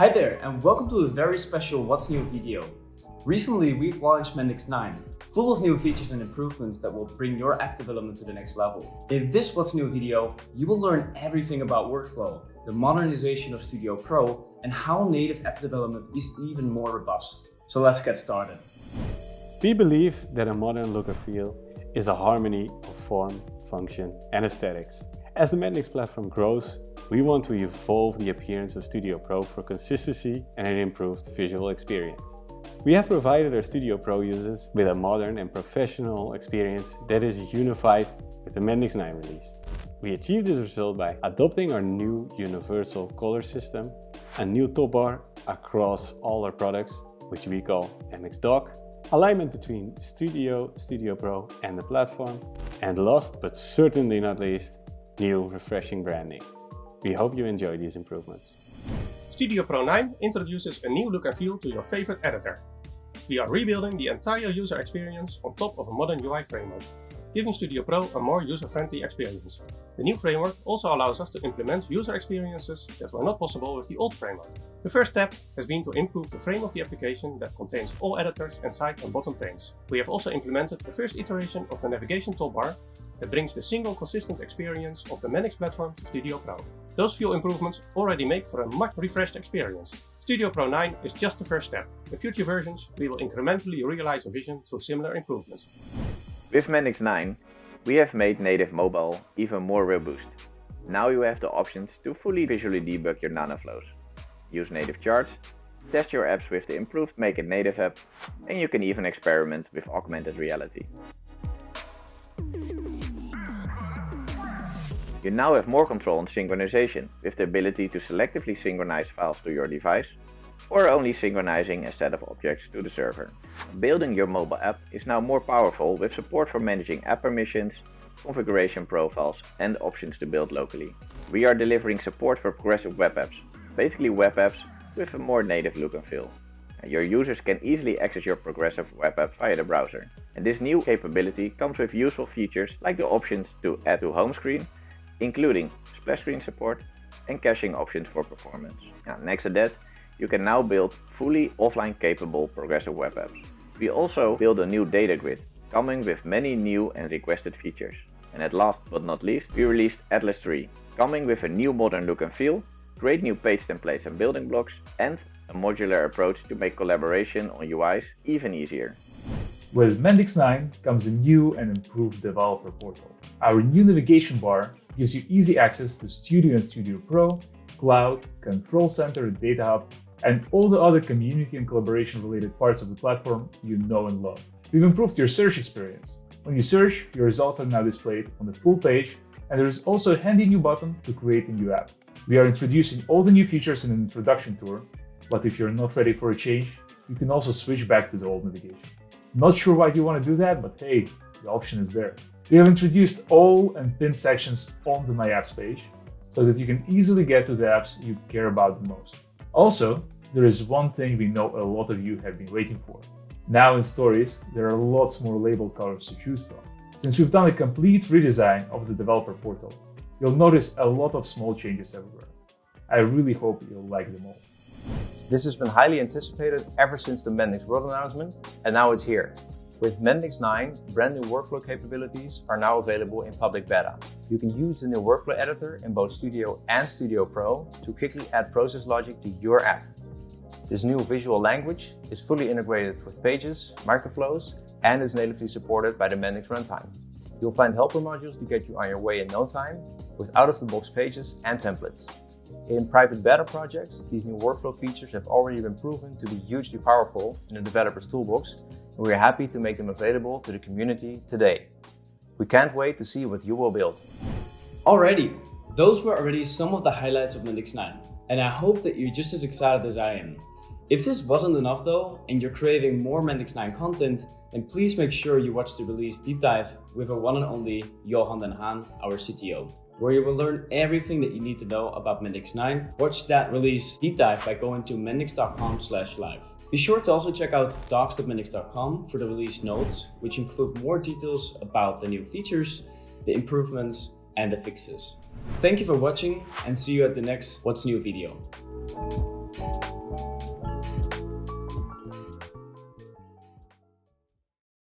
Hi there and welcome to a very special What's New video. Recently we've launched Mendix 9, full of new features and improvements that will bring your app development to the next level. In this What's New video, you will learn everything about workflow, the modernization of Studio Pro, and how native app development is even more robust. So let's get started. We believe that a modern look and feel is a harmony of form, function, and aesthetics. As the Mendix platform grows, we want to evolve the appearance of Studio Pro for consistency and an improved visual experience. We have provided our Studio Pro users with a modern and professional experience that is unified with the Mendix 9 release. We achieved this result by adopting our new universal color system, a new top bar across all our products, which we call MX Dock, alignment between Studio, Studio Pro and the platform, and last but certainly not least, new refreshing branding. We hope you enjoy these improvements. Studio Pro 9 introduces a new look and feel to your favorite editor. We are rebuilding the entire user experience on top of a modern UI framework, giving Studio Pro a more user-friendly experience. The new framework also allows us to implement user experiences that were not possible with the old framework. The first step has been to improve the frame of the application that contains all editors and side and bottom panes. We have also implemented the first iteration of the navigation toolbar that brings the single consistent experience of the Mendix platform to Studio Pro. Those few improvements already make for a much refreshed experience. Studio Pro 9 is just the first step. In future versions, we will incrementally realize our vision through similar improvements. With Mendix 9, we have made native mobile even more robust. Now you have the options to fully visually debug your nanoflows, use native charts, test your apps with the improved Make It Native app, and you can even experiment with augmented reality. You now have more control on synchronization, with the ability to selectively synchronize files to your device, or only synchronizing a set of objects to the server. Building your mobile app is now more powerful with support for managing app permissions, configuration profiles, and options to build locally. We are delivering support for progressive web apps, basically web apps with a more native look and feel. Your users can easily access your progressive web app via the browser. And this new capability comes with useful features like the options to add to home screen, including splash screen support and caching options for performance. Next to that, you can now build fully offline-capable progressive web apps. We also build a new data grid, coming with many new and requested features. And at last but not least, we released Atlas 3, coming with a new modern look and feel, great new page templates and building blocks, and a modular approach to make collaboration on UIs even easier. With Mendix 9 comes a new and improved Developer Portal. Our new navigation bar gives you easy access to Studio and Studio Pro, Cloud, Control Center, Data Hub, and all the other community and collaboration-related parts of the platform you know and love. We've improved your search experience. When you search, your results are now displayed on the full page, and there is also a handy new button to create a new app. We are introducing all the new features in an introduction tour, but if you're not ready for a change, you can also switch back to the old navigation. Not sure why you want to do that, but hey, the option is there. We have introduced all and pinned sections on the My Apps page, so that you can easily get to the apps you care about the most. Also, there is one thing we know a lot of you have been waiting for. Now in Stories, there are lots more label colors to choose from. Since we've done a complete redesign of the Developer Portal, you'll notice a lot of small changes everywhere. I really hope you'll like them all. This has been highly anticipated ever since the Mendix World announcement, and now it's here. With Mendix 9, brand new workflow capabilities are now available in public beta. You can use the new workflow editor in both Studio and Studio Pro to quickly add process logic to your app. This new visual language is fully integrated with pages, microflows, and is natively supported by the Mendix runtime. You'll find helper modules to get you on your way in no time, with out-of-the-box pages and templates. In private beta projects, these new workflow features have already been proven to be hugely powerful in the developer's toolbox, and we are happy to make them available to the community today. We can't wait to see what you will build. Alrighty, those were already some of the highlights of Mendix 9, and I hope that you're just as excited as I am. If this wasn't enough though, and you're craving more Mendix 9 content, then please make sure you watch the release deep dive with our one and only Johan Den Haan, our CTO, where you will learn everything that you need to know about Mendix 9. Watch that release deep dive by going to mendix.com/live. Be sure to also check out docs.mendix.com for the release notes, which include more details about the new features, the improvements, and the fixes. Thank you for watching, and see you at the next What's New video.